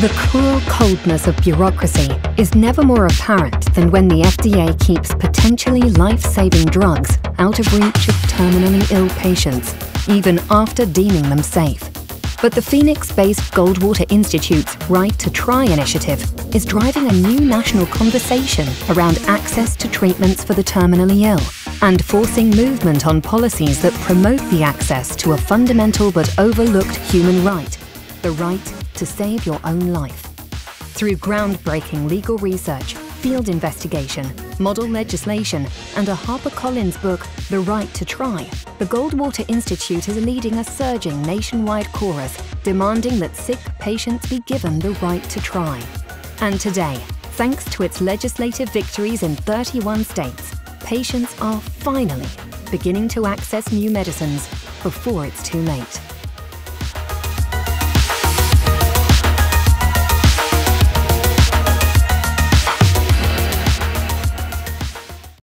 The cruel coldness of bureaucracy is never more apparent than when the FDA keeps potentially life-saving drugs out of reach of terminally ill patients, even after deeming them safe. But the Phoenix-based Goldwater Institute's Right to Try initiative is driving a new national conversation around access to treatments for the terminally ill and forcing movement on policies that promote the access to a fundamental but overlooked human right, the right to save your own life. Through groundbreaking legal research, field investigation, model legislation, and a HarperCollins book, The Right to Try, the Goldwater Institute is leading a surging nationwide chorus demanding that sick patients be given the right to try. And today, thanks to its legislative victories in 31 states, patients are finally beginning to access new medicines before it's too late.